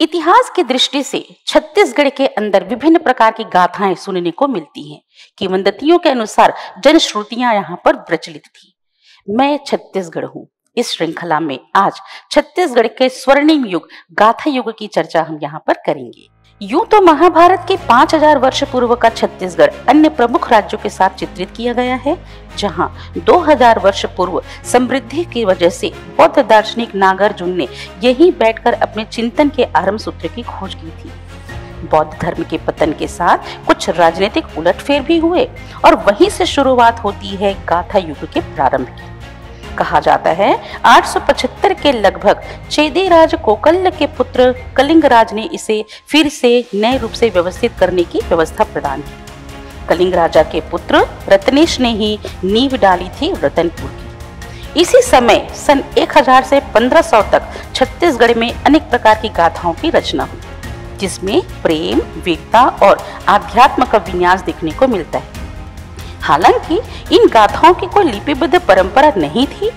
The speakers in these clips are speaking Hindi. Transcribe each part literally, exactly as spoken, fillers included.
इतिहास की दृष्टि से छत्तीसगढ़ के अंदर विभिन्न प्रकार की गाथाएं सुनने को मिलती हैं। किंवदंतियों के अनुसार जनश्रुतियां यहाँ पर प्रचलित थी। मैं छत्तीसगढ़ हूँ इस श्रृंखला में आज छत्तीसगढ़ के स्वर्णिम युग गाथा युग की चर्चा हम यहाँ पर करेंगे। यूं तो महाभारत के पाँच हज़ार वर्ष पूर्व का छत्तीसगढ़ अन्य प्रमुख राज्यों के साथ चित्रित किया गया है, जहां दो हज़ार वर्ष पूर्व समृद्धि की वजह से बौद्ध दार्शनिक नागार्जुन ने यहीं बैठकर अपने चिंतन के आरंभ सूत्र की खोज की थी। बौद्ध धर्म के पतन के साथ कुछ राजनीतिक उलटफेर भी हुए और वहीं से शुरुआत होती है गाथा युग के प्रारंभ की। कहा जाता है आठ सौ पचहत्तर के लगभग चेदीराज कोकल्ल के पुत्र कलिंगराज ने इसे फिर से नए रूप से व्यवस्थित करने की व्यवस्था प्रदान की। कलिंग राजा के पुत्र रतनेश ने ही नींव डाली थी रतनपुर की। इसी समय सन एक हज़ार से पंद्रह सौ तक छत्तीसगढ़ में अनेक प्रकार की गाथाओं की रचना हुई, जिसमें प्रेम, वीरता और आध्यात्म का विन्यास देखने को मिलता है। हालांकि इन गाथाओं की कोई लिपिबद्ध परंपरा नहीं थी।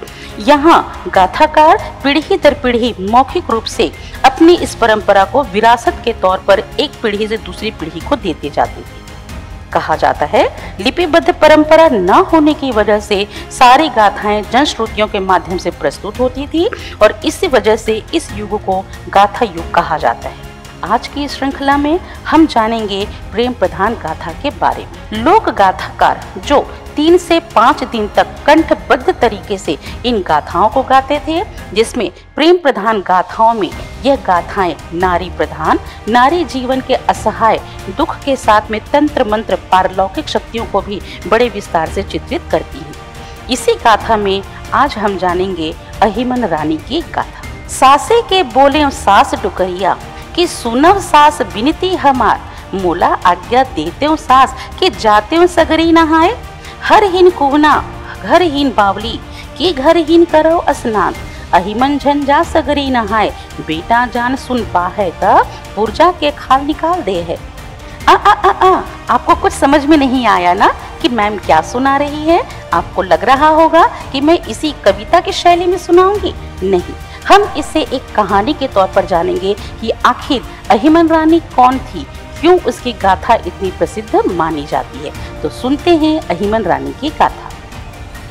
यहाँ गाथाकार पीढ़ी दर पीढ़ी मौखिक रूप से अपनी इस परंपरा को विरासत के तौर पर एक पीढ़ी से दूसरी पीढ़ी को देते जाते थे। कहा जाता है लिपिबद्ध परंपरा न होने की वजह से सारी गाथाएं जनश्रुतियों के माध्यम से प्रस्तुत होती थी और इसी वजह से इस युग को गाथा युग कहा जाता है। आज की श्रृंखला में हम जानेंगे प्रेम प्रधान गाथा के बारे में। लोक गाथाकार जो तीन से पाँच दिन तक कंठबद्ध तरीके से इन गाथाओं को गाते थे, जिसमें प्रेम प्रधान गाथाओं में यह गाथाएं नारी प्रधान, नारी जीवन के असहाय दुख के साथ में तंत्र मंत्र पारलौकिक शक्तियों को भी बड़े विस्तार से चित्रित करती हैं। इसी गाथा में आज हम जानेंगे अहिमन रानी की गाथा। सासे के बोले सास डुकरिया कि सुनव सास बिनती हमार, मोला आज्ञा देते सास कि जाते सगरी नहाए। हर हीन कुवना घर हीन बावली कि घर हीन करो स्नान, अहिमन झंझा सगरी नहाए। बेटा जान सुन पाए त पुर्जा के खाल निकाल दे है। आ, आ, आ, आ, आपको कुछ समझ में नहीं आया ना कि मैम क्या सुना रही है। आपको लग रहा होगा कि मैं इसी कविता की शैली में सुनाऊंगी। नहीं, हम इसे एक कहानी के तौर पर जानेंगे कि आखिर अहिमन रानी कौन थी, क्यों उसकी गाथा इतनी प्रसिद्ध मानी जाती है। तो सुनते हैं अहिमन रानी की गाथा।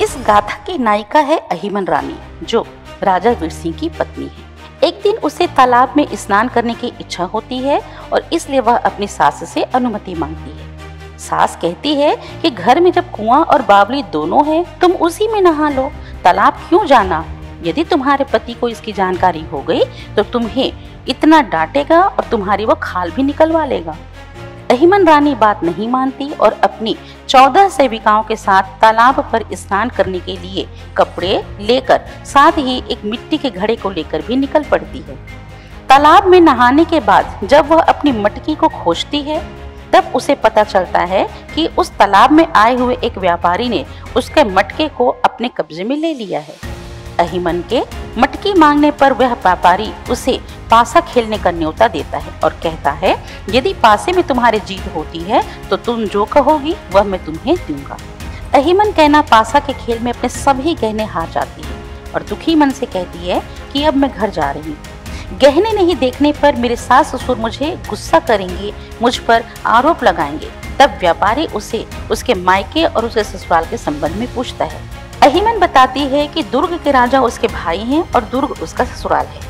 इस गाथा की नायिका है अहिमन रानी, जो राजा वीर सिंह की पत्नी है। एक दिन उसे तालाब में स्नान करने की इच्छा होती है और इसलिए वह अपनी सास से अनुमति मांगती है। सास कहती है कि घर में जब कुआं और बावली दोनों है, तुम उसी में नहा लो, तालाब क्यों जाना। यदि तुम्हारे पति को इसकी जानकारी हो गई तो तुम्हें इतना डांटेगा और तुम्हारी वो खाल भी निकलवा लेगा। अहिमन रानी बात नहीं मानती और अपनी चौदह सेविकाओं के साथ तालाब पर स्नान करने के लिए कपड़े लेकर साथ ही एक मिट्टी के घड़े को लेकर भी निकल पड़ती है। तालाब में नहाने के बाद जब वह अपनी मटकी को खोजती है, तब उसे पता चलता है कि उस तालाब में आए हुए एक व्यापारी ने उसके मटके को अपने कब्जे में ले लिया है। अहिमन के मटकी मांगने पर वह व्यापारी उसे पासा खेलने का न्योता देता है और कहता है यदि पासे में तुम्हारी जीत होती है तो तुम जो कहोगी वह मैं तुम्हें दूंगा। अहिमन कहना पासा के खेल में अपने सभी गहने हार जाती है और दुखी मन से कहती है कि अब मैं घर जा रही हूँ। गहने नहीं देखने पर मेरे सास ससुर मुझे गुस्सा करेंगे, मुझ पर आरोप लगाएंगे। तब व्यापारी उसे उसके मायके और उसके ससुराल के संबंध में पूछता है। अहिमन बताती है कि दुर्ग के राजा उसके भाई हैं और दुर्ग उसका ससुराल है।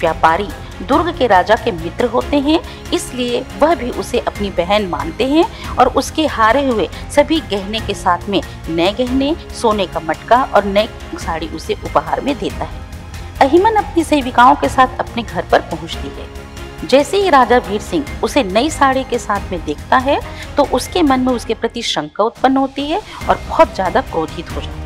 व्यापारी दुर्ग के राजा के मित्र होते हैं, इसलिए वह भी उसे अपनी बहन मानते हैं और उसके हारे हुए सभी गहने के साथ में नए गहने, सोने का मटका और नई साड़ी उसे उपहार में देता है। अहिमन अपनी सेविकाओं के साथ अपने घर पर पहुंचती है। जैसे ही राजा वीर सिंह उसे नई साड़ी के साथ में देखता है तो उसके मन में उसके प्रति शंका उत्पन्न होती है और बहुत ज़्यादा क्रोधित हो जाता है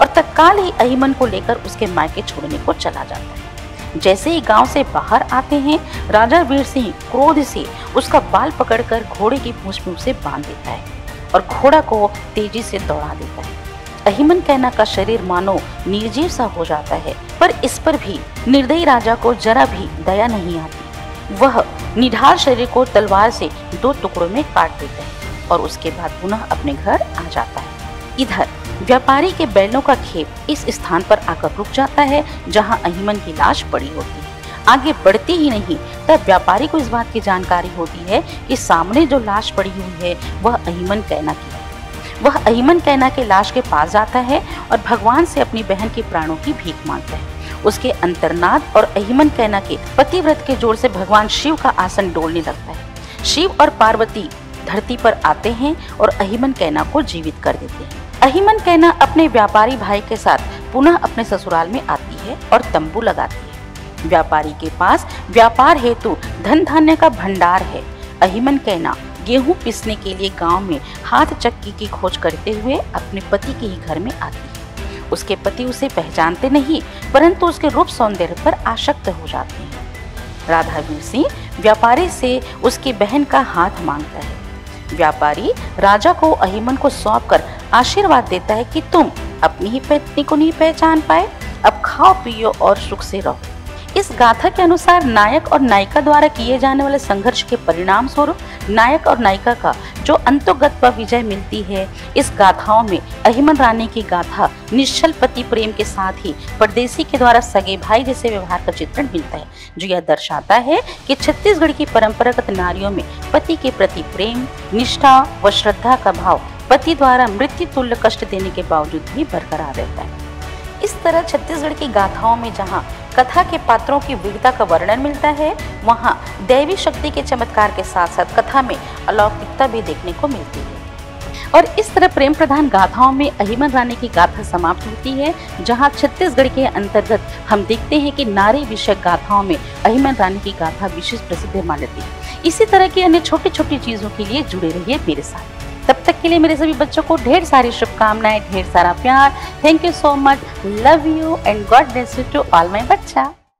और तत्काल ही अहिमन को लेकर उसके मायके छोड़ने को चला जाता है। जैसे ही गांव से बाहर आते हैं, राजा वीर सिंह क्रोध से उसका बाल पकड़कर घोड़े की पूंछ में उसे बांध देता है और घोड़ा को तेजी से दौड़ा देता है। अहिमन कहना का शरीर मानो निर्जीव सा हो जाता है, पर इस पर भी निर्दयी राजा को जरा भी दया नहीं आती। वह निढाल शरीर को तलवार से दो टुकड़ों में काट देता है और उसके बाद पुनः अपने घर आ जाता है। इधर व्यापारी के बैलों का खेप इस स्थान पर आकर रुक जाता है जहां अहिमन की लाश पड़ी होती है। आगे बढ़ते ही नहीं। तब व्यापारी को इस बात की जानकारी होती है कि सामने जो लाश पड़ी हुई है वह अहिमन कैना की है। वह अहिमन कैना के लाश के पास जाता है और भगवान से अपनी बहन के प्राणों की भीख मांगता है। उसके अंतर्नाद और अहिमन कैना के पतिव्रत के जोड़ से भगवान शिव का आसन डोलने लगता है। शिव और पार्वती धरती पर आते हैं और अहिमन कैना को जीवित कर देते हैं। अहिमन कैना अपने व्यापारी भाई के साथ पुनः अपने ससुराल में आती है और तंबू लगाती है। व्यापारी के पास व्यापार हेतु धन धान्य का भंडार है। अहिमन कैना गेहूं पीसने के लिए गांव में हाथ चक्की की खोज करते हुए अपने पति के ही घर में आती है। उसके पति उसे पहचानते नहीं परंतु उसके रूप सौंदर्य पर आसक्त हो जाते हैं। राधा वीर सिंह व्यापारी से उसकी बहन का हाथ मांगता है। व्यापारी राजा को अहिमन को सौंपकर आशीर्वाद देता है कि तुम अपनी ही पत्नी को नहीं पहचान पाए, अब खाओ पियो और सुख से रहो। इस गाथा के अनुसार नायक और नायिका द्वारा किए जाने वाले संघर्ष के परिणाम स्वरूप नायक और नायिका का जो अंतोगत पर विजय मिलती है। इस गाथाओं में अहिमन रानी की गाथा निश्चल पति प्रेम के साथ ही परदेसी के द्वारा सगे भाई जैसे व्यवहार का चित्रण मिलता है, जो यह दर्शाता है कि छत्तीसगढ़ की परंपरागत नारियों में पति के प्रति प्रेम, निष्ठा व श्रद्धा का भाव पति द्वारा मृत्यु तुल्य कष्ट देने के बावजूद भी बरकरार रहता है। इस तरह छत्तीसगढ़ की गाथाओं में जहाँ कथा के पात्रों की विविधता का वर्णन मिलता है, वहाँ दैवी शक्ति के चमत्कार के साथ साथ कथा में अलौकिकता भी देखने को मिलती है। और इस तरह प्रेम प्रधान गाथाओं में अहिमन रानी की गाथा समाप्त होती है, जहाँ छत्तीसगढ़ के अंतर्गत हम देखते हैं कि नारी विषयक गाथाओं में अहिमन रानी की गाथा विशेष प्रसिद्ध मानी जाती है। इसी तरह की अन्य छोटी छोटी चीज़ों के लिए जुड़े रहिए मेरे साथ। तब तक के लिए मेरे सभी बच्चों को ढेर सारी शुभकामनाएं, ढेर सारा प्यार। Thank you so much, love you and God bless you to all my बच्चा।